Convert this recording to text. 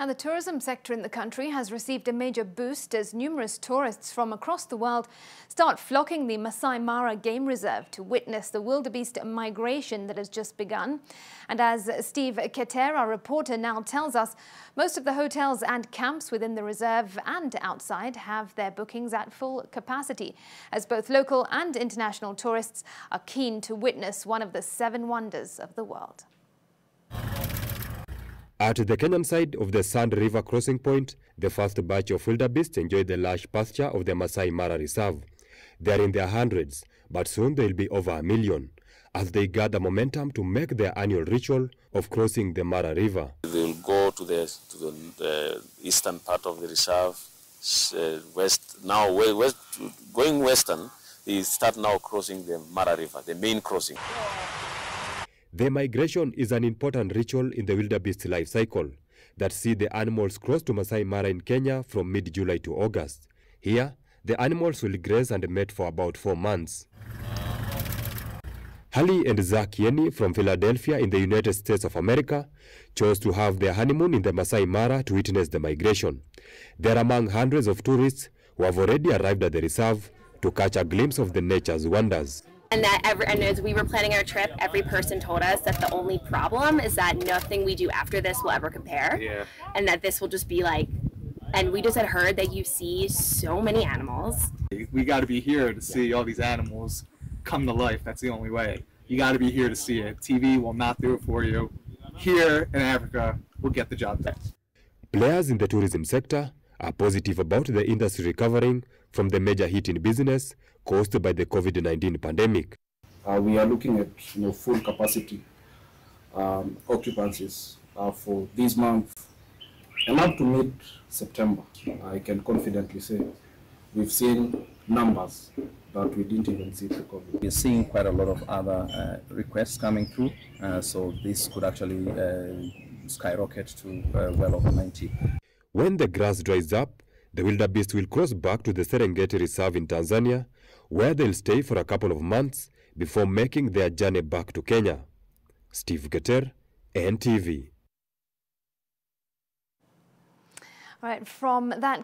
And the tourism sector in the country has received a major boost as numerous tourists from across the world start flocking the Maasai Mara Game Reserve to witness the wildebeest migration that has just begun. And as Steve Keter, our reporter, now tells us, most of the hotels and camps within the reserve and outside have their bookings at full capacity, as both local and international tourists are keen to witness one of the seven wonders of the world. At the Kenyan side of the Sand River crossing point, the first batch of wildebeest enjoy the lush pasture of the Maasai Mara Reserve. They are in their hundreds, but soon they'll be over 1 million, as they gather momentum to make their annual ritual of crossing the Mara River. They'll go to the eastern part of the reserve, going western, they start now crossing the Mara River, the main crossing. The migration is an important ritual in the wildebeest life cycle that see the animals cross to Maasai Mara in Kenya from mid-July to August. Here, the animals will graze and mate for about 4 months. Hallie and Yenny from Philadelphia in the United States of America chose to have their honeymoon in the Maasai Mara to witness the migration. They are among hundreds of tourists who have already arrived at the reserve to catch a glimpse of the nature's wonders. And as we were planning our trip, every person told us that the only problem is that nothing we do after this will ever compare. Yeah. And that this will just be like, and we just had heard that you see so many animals. We got to be here to see all these animals come to life. That's the only way. You got to be here to see it. TV will not do it for you. Here in Africa, we'll get the job done. Players in the tourism sector are positive about the industry recovering from the major hit in business caused by the COVID-19 pandemic. We are looking at full capacity occupancies for this month and up to mid-September. I can confidently say we've seen numbers that we didn't even see before. We're seeing quite a lot of other requests coming through, so this could actually skyrocket to well over 90. When the grass dries up, the wildebeest will cross back to the Serengeti Reserve in Tanzania, where they'll stay for a couple of months before making their journey back to Kenya. Steve Keter, NTV. All right, from that